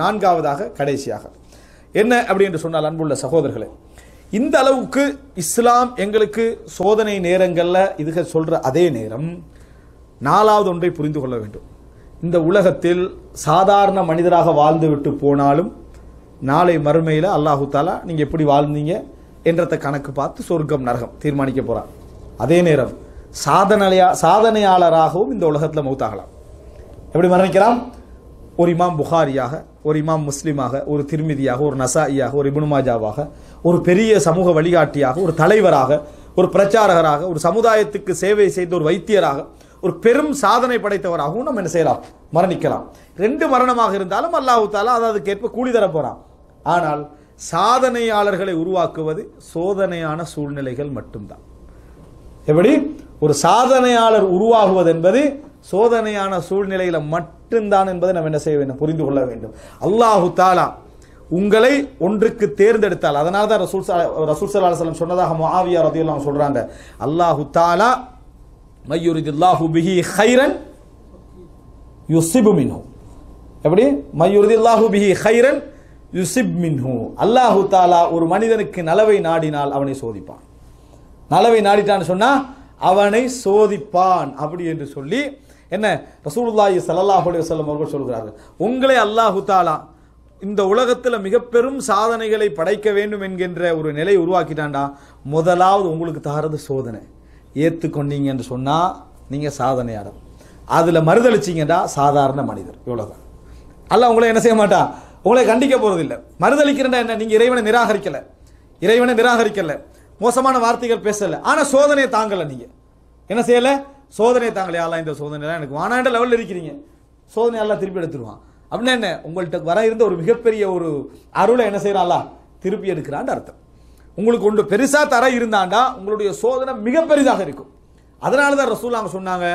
நான்காவதாக கடைசியாக என்ன அப்படி என்று சொன்னால் அன்புள்ள சகோதரர்களே இந்த அளவுக்கு இஸ்லாம் எங்களுக்கு சோதனை நேரங்கள்ல இதுக சொல்ற அதே நேரம் நாலாவது ஒன்றை புரிந்து கொள்ள வேண்டும் இந்த உலகத்தில் சாதாரண மனிதராக வாழ்ந்து விட்டு போனாலும் நாளை மறுமையில அல்லாஹ் தஆலா நீங்க எப்படி வாழ்ந்தீங்க என்றத கணக்கு பார்த்து சொர்க்கம் நரகம் தீர்மானிக்க போறார் அதே நேரம் சாதனையாளராகவும் இந்த உலகத்துல மௌத்தாகலாம் எப்படி மரணிக்கலாம் ஒரு இமாம் புகாரியாக ஒரு இமாம் முஸ்லிமாக ஒரு திர்மிதியாக ஒரு நசாயியாக ஒரு இப்னு மாஜாவாக ஒரு பெரிய சமூக வழிகாட்டியாக ஒரு தலைவராக ஒரு பிரச்சாரகராக ஒரு சமுதாயத்துக்கு சேவை செய்த ஒரு வைத்தியராக ஒரு பெரும் சாதனை படைத்தவராகவும் நம்ம என்ன செய்யலாம் மரணிக்கலாம் ரெண்டு மரணமாக இருந்தாலும் அல்லாஹ் தஆலா அதாவது கேட்ப கூலி தர போறான் ஆனால் சாதனையாளர்களை உருவாக்குவது சோதனையான சூழ்நிலைகள் மட்டும்தான் எப்படி ஒரு சாதனையாளர் உருவாகுவது என்பது சோதனையான சூழ்நிலையில மட்டும்தான் என்பதை நாம் என்ன செய்ய வேண்டும் புரிந்து கொள்ள வேண்டும் அல்லாஹ் தஆலா உங்களை ஒன்றுக்கு தேர்ந்தெடுத்தால் அதனால தான் ரசூல் ஸல்லல்லாஹு அலைஹி வஸல்லம் சொன்னதாக முஆவியா ரலியல்லாஹு அன்ஹு சொல்றாங்க அல்லாஹ் தஆலா மய்யுரிதுல்லாஹு பிஹி கைரன் யுஸிபு மின்ஹு எப்படி மய்யுரிதுல்லாஹு பிஹி கைரன் யுஸிபு மின்ஹு அல்லாஹ் தஆலா ஒரு மனிதனுக்கு நலவை நாடினால் அவனை சோதிப்பான் நலவை நாடிட்டான்னு சொன்னா அவனை சோதிப்பான் அப்படி என்று சொல்லி என்ன ரசூலுல்லாஹி ஸல்லல்லாஹு அலைஹி வஸல்லம் அவர்கள் சொல்கிறார்கள் உங்களை அல்லாஹ் தஆலா இந்த உலகத்துல மிக பெரும் சாதனைகளை படைக்க வேண்டும் என்கின்ற ஒரு நிலை உருவாக்கிட்டாண்டா முதலாவது உங்களுக்கு தரது சோதனை ஏத்துக்கொண்டீங்க என்று சொன்னா நீங்க சாதனையாளர் அதுல மறுதளிச்சீங்கடா சாதாரண மனிதர் இவ்வளவுதான் அல்லாஹ் உங்களை என்ன செய்ய மாட்டா உங்களை கண்டிக்க போறது இல்லை மறுதளிக்கிறண்டா என்ன நீங்க இறைவனை நிராகரிக்கல மோசமான வார்த்தைகள் பேசல ஆனா சோதனையை தாங்கல நீங்க என்ன செய்யல சோதனையை தாங்கல அல்லாஹ் இந்த சோதனைலாம் எனக்கு வானாண்ட லெவல்ல இருக்கீங்க சோதனை அல்லாஹ் திருப்பி எடுத்துருவான் அப்படின்னா என்ன உங்கள்கிட்ட வர இருந்த ஒரு மிகப்பெரிய ஒரு அருளை என்ன செய்யறான் அல்லாஹ் திருப்பி எடுக்கிறான்னு அர்த்தம் உங்களுக்கு ஒன்று பெருசா தர இருந்தாண்டா உங்களுடைய சோதனை மிக பெரிதாக இருக்கும் அதனாலதான் ரசூலுல்லாஹ் சொன்னாங்க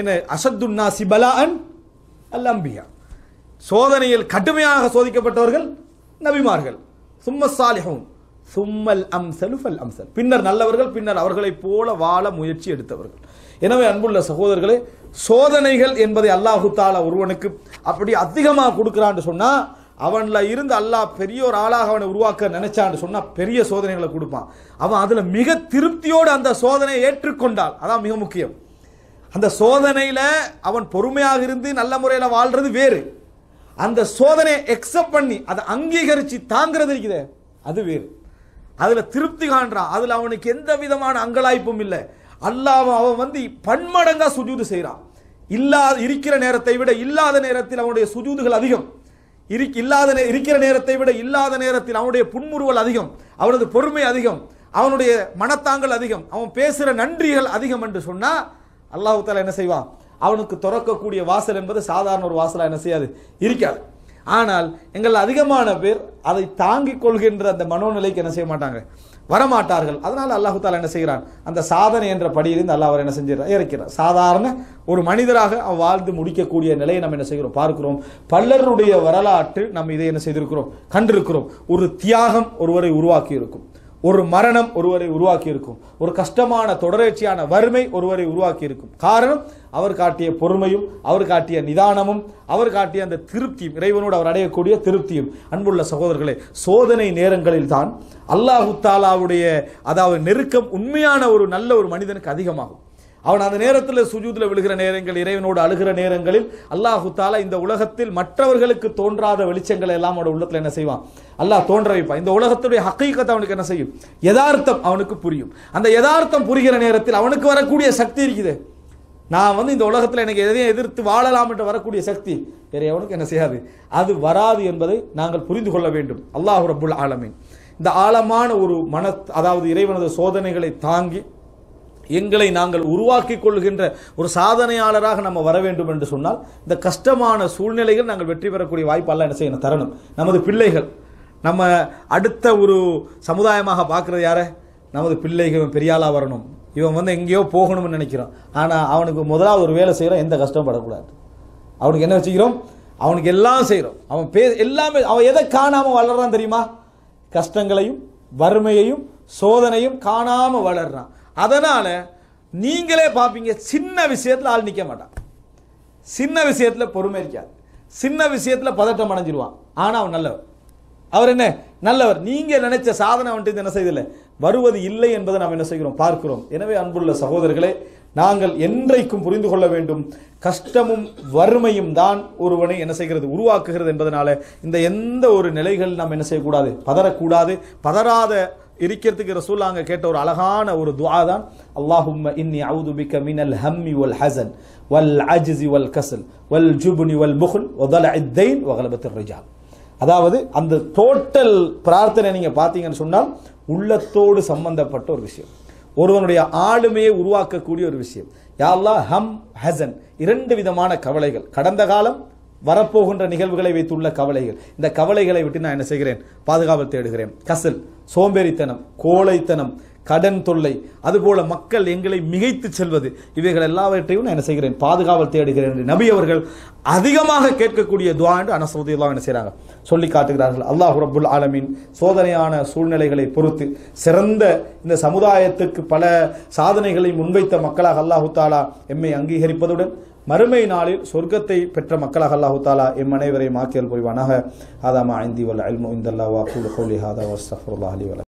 என்ன அஷத்துன்னா சிபலான் அல் அம்பியா சோதனையில் கடுமையாக சோதிக்கப்பட்டவர்கள் நபிமார்கள் சும்ம சாலிஹூன் சும்மல் அம்சல் ஃபல் அம்சல் பின்னர் நல்லவர்கள் பின்னர் அவர்களைப் போல வாழ முயற்சி எடுத்தவர்கள் எனவே அன்புள்ள சகோதரர்களே சோதனைகள் என்பதை அல்லாஹ் தஆலா ஒருவனுக்கு அப்படி அதிகமாக கொடுக்குறான்னு சொன்னா அவன்ல இருந்து அல்லாஹ் பெரிய ஒரு ஆளாக அவனை உருவாக்க நினைச்சான்னு சொன்னா பெரிய சோதனைகளை கொடுப்பான் அவன் அதுல மிக திருப்தியோடு அந்த சோதனையை ஏற்றுக்கொண்டால் அதான் மிக முக்கியம் அந்த சோதனையில அவன் பொறுமையாக இருந்து நல்ல முறையில வாழ்றது வேறு அந்த சோதனையை அக்செப்ட் பண்ணி அதை அங்கீகரிச்சு தாங்கிறது இருக்குதே அது வேறு அதுல திருப்தி காண்றான் அதுல அவனுக்கு எந்த விதமான அங்கலாய்ப்பும் இல்லை அல்லாஹ் அவன் வந்து பன்மடங்கா சுஜூது செய்கிறான் இல்லாத இருக்கிற நேரத்தை விட இல்லாத நேரத்தில் அவனுடைய சுஜூதுகள் அதிகம் இருக்கிற நேரத்தை விட இல்லாத நேரத்தில் அவனுடைய புன்முறுவல் அதிகம் அவனது பொறுமை அதிகம் அவனுடைய மனத்தாங்கல் அதிகம் அவன் பேசுகிற நன்றிகள் அதிகம் என்று சொன்னா அல்லாஹ் தஆலா என்ன செய்வான் அவனுக்கு திறக்கக்கூடிய வாசல் என்பது சாதாரண ஒரு வாசலா என்ன செய்யாது இருக்காது ஆனால் எங்கள் அதிகமான பேர் அதை தாங்கிக் கொள்கின்ற அந்த மனோநிலைக்கு என்ன செய்ய மாட்டாங்க வரமாட்டார்கள் அதனால் அல்லாஹ் தஆலா என்ன செய்கிறான் அந்த சாதனை என்ற படியிலிருந்து அல்லாஹ் அவர் என்ன செஞ்சிடறான் இறக்கிறார் சாதாரண ஒரு மனிதராக வாழ்ந்து முடிக்கக்கூடிய நிலையை நம்ம என்ன செய்கிறோம் பார்க்கிறோம் பலருடைய வரலாற்று நம்ம இதை என்ன செய்திருக்கிறோம் கண்டிருக்கிறோம் ஒரு தியாகம் ஒருவரை உருவாக்கி இருக்கும் ஒரு மரணம் ஒருவரை உருவாக்கி இருக்கும் ஒரு கஷ்டமான தொடர்ச்சியான வறுமை ஒருவரை உருவாக்கி இருக்கும் காரணம் அவர் காட்டிய பொறுமையும் அவர் காட்டிய நிதானமும் அவர் காட்டிய அந்த திருப்தியும் இறைவனோடு அவர் அடையக்கூடிய திருப்தியும் அன்புள்ள சகோதரர்களே சோதனை நேரங்களில் தான் அல்லாஹ் தஆலாவுடைய அதாவது நெருக்கம் உண்மையான ஒரு நல்ல ஒரு மனிதனுக்கு அதிகமாகும் அவன் அந்த நேரத்தில் சுஜூதுல விழுகிற நேரங்கள் இறைவனோடு அழுகிற நேரங்களில் அல்லாஹ் தஆலா இந்த உலகத்தில் மற்றவர்களுக்கு தோன்றாத வெளிச்சங்களை எல்லாம் அவனோட உள்ளத்துல என்ன செய்வான் அல்லாஹ் தோன்ற வைப்பான் இந்த உலகத்துடைய ஹக்கீகத்தை அவனுக்கு என்ன செய்யும் யதார்த்தம் அவனுக்கு புரியும் அந்த யதார்த்தம் புரிகிற நேரத்தில் அவனுக்கு வரக்கூடிய சக்தி இருக்குது நான் வந்து இந்த உலகத்தில் எனக்கு எதையும் எதிர்த்து வாழலாம் என்று வரக்கூடிய சக்தி வேற எவனுக்கு என்ன செய்யாது அது வராது என்பதை நாங்கள் புரிந்து கொள்ள வேண்டும் அல்லாஹ் ரப்புல் ஆலமீன் இந்த ஆழமான ஒரு மன அதாவது இறைவனது சோதனைகளை தாங்கி எங்களை நாங்கள் உருவாக்கி கொள்கின்ற ஒரு சாதனையாளராக நம்ம வர வேண்டும் என்று சொன்னால் இந்த கஷ்டமான சூழ்நிலைகள் நாங்கள் வெற்றி பெறக்கூடிய வாய்ப்பு அல்ல என்ன செய்யணும் தரணும் நமது பிள்ளைகள் நம்ம அடுத்த ஒரு சமுதாயமாக பார்க்குறது யாரை நமது பிள்ளைகள் பெரியாளாக வரணும் இவன் வந்து எங்கேயோ போகணும்னு நினைக்கிறோம் ஆனால் அவனுக்கு முதலாவது ஒரு வேலை செய்கிறோம் எந்த கஷ்டம் படக்கூடாது அவனுக்கு என்ன வச்சுக்கிறோம் அவனுக்கு எல்லாம் செய்கிறோம் அவன் எல்லாமே அவன் எதை காணாமல் வளர்றான் தெரியுமா கஷ்டங்களையும் வறுமையையும் சோதனையும் காணாமல் வளர்றான் அதனால நீங்களே பார்ப்பீங்க சின்ன விஷயத்தில் ஆள் நிற்க மாட்டான் சின்ன விஷயத்தில் பொறுமை இருக்காது சின்ன விஷயத்துல பதட்டம் அடைஞ்சிடுவான். ஆனா அவன் நல்லவர். அவர் என்ன நல்லவர். நீங்க நினைச்ச சாதனை வந்துட்டு என்ன செய்யல, வருவது இல்லை என்பதை நாம் என்ன செய்கிறோம், பார்க்கிறோம். எனவே அன்புள்ள சகோதரர்களே, நாங்கள் என்றைக்கும் புரிந்து கொள்ள வேண்டும், கஷ்டமும் வறுமையும் தான் ஒருவனை என்ன செய்கிறது, உருவாக்குகிறது என்பதனால இந்த எந்த ஒரு நிலைகள் நாம் என்ன செய்யக்கூடாது, பதறக்கூடாது. பதறாத இருக்கிறதுக்கு ரசூலுல்லாஹ் கேட்ட ஒரு அழகான ஒரு துஆ தான், அல்லாஹும்ம இன்னி அஊது பிக மினல் ஹம்மி வல் ஹஸன் வல் அஜ்ஸி வல் கஸல் வல் ஜுப்னி வல் புக்ல் வ தலஇத் தைன் வ கலபத் ரிஜால். அதாவது அந்த டோட்டல் பிரார்த்தனை நீங்கள் பார்த்தீங்கன்னு சொன்னால் உள்ளத்தோடு சம்பந்தப்பட்ட ஒரு விஷயம், ஒருவனுடைய ஆளுமையை உருவாக்கக்கூடிய ஒரு விஷயம். யா அல்லாஹ், ஹம், ஹஸன் இரண்டு விதமான கவலைகள், கடந்த காலம் வரப்போகின்ற நிகழ்வுகளை வைத்துள்ள கவலைகள். இந்த கவலைகளை விட்டு நான் என்ன செய்கிறேன், பாதுகாப்பு தேடுகிறேன். கசல் சோம்பேறித்தனம், கோழைத்தனம், கடன் தொல்லை, அதுபோல மக்கள் எங்களை மிகைத்து செல்வது, இவைகள் எல்லாவற்றையும் நான் என்ன செய்கிறேன், பாதுகாப்பு தேடுகிறேன் என்று நபி அவர்கள் அதிகமாக கேட்கக்கூடிய துஆ என்று அனஸ் ரலியல்லாஹு என்ன செய்கிறாங்க, சொல்லி காட்டுகிறார்கள். அல்லாஹ் ரப்புல் ஆலமீன் சோதனையான சூழ்நிலைகளை பொறுத்து சிறந்த இந்த சமுதாயத்துக்கு பல சாதனைகளை முன்வைத்த மக்களாக அல்லாஹு தாலா எம்மை அங்கீகரிப்பதுடன் மறுமை நாளில் சொர்க்கத்தை பெற்ற மக்களாக அல்லாஹு தாலா எம் அனைவரையும் ஆக்கியல் புரிவானாக. ஆதாமா ஐந்தி வல் இல்மு இந்தல்லாஹ் வா கூலு கௌலி ஹாதா வஸ்தஃபிருல்லாஹ் லி வ